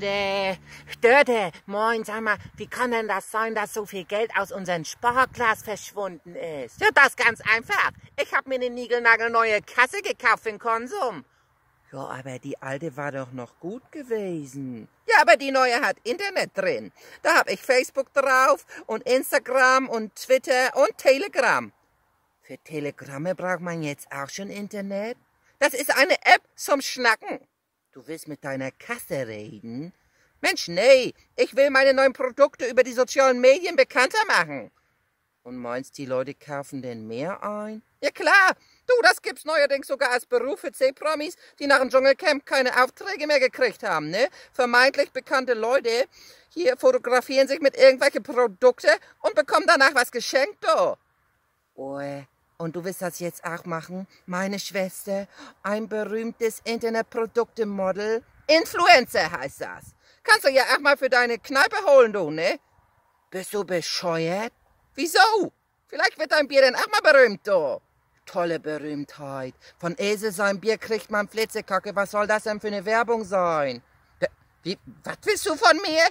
Dörte, moin, sag mal, wie kann denn das sein, dass so viel Geld aus unserem Sparglas verschwunden ist? Ja, das ganz einfach. Ich habe mir eine niegelnagelneue Kasse gekauft für den Konsum. Ja, aber die alte war doch noch gut gewesen. Ja, aber die neue hat Internet drin. Da habe ich Facebook drauf und Instagram und Twitter und Telegram. Für Telegramme braucht man jetzt auch schon Internet? Das ist eine App zum Schnacken. Du willst mit deiner Kasse reden? Mensch, nee, ich will meine neuen Produkte über die sozialen Medien bekannter machen. Und meinst, die Leute kaufen denn mehr ein? Ja klar, du, das gibt's neuerdings sogar als Beruf für C-Promis, die nach dem Dschungelcamp keine Aufträge mehr gekriegt haben, ne? Vermeintlich bekannte Leute hier fotografieren sich mit irgendwelchen Produkten und bekommen danach was geschenkt, du. Oh, und du willst das jetzt auch machen? Meine Schwester, ein berühmtes Internetproduktemodel, Influencer heißt das. Kannst du ja auch mal für deine Kneipe holen, du, ne? Bist du bescheuert? Wieso? Vielleicht wird dein Bier dann auch mal berühmt, du. Tolle Berühmtheit. Von Ilse sein Bier kriegt man Flitzekacke. Was soll das denn für eine Werbung sein? Was willst du von mir?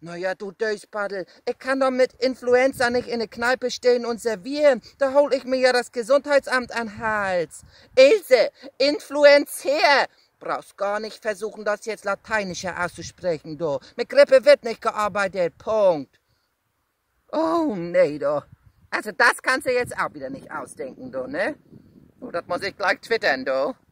Naja, du Döspaddel, ich kann doch mit Influenza nicht in der Kneipe stehen und servieren. Da hol ich mir ja das Gesundheitsamt an den Hals. Ilse, Influencer. Brauchst gar nicht versuchen, das jetzt lateinischer auszusprechen, du. Mit Grippe wird nicht gearbeitet, Punkt. Oh, nee, du. Also das kannst du jetzt auch wieder nicht ausdenken, du, ne? Oh, das muss ich gleich twittern, du.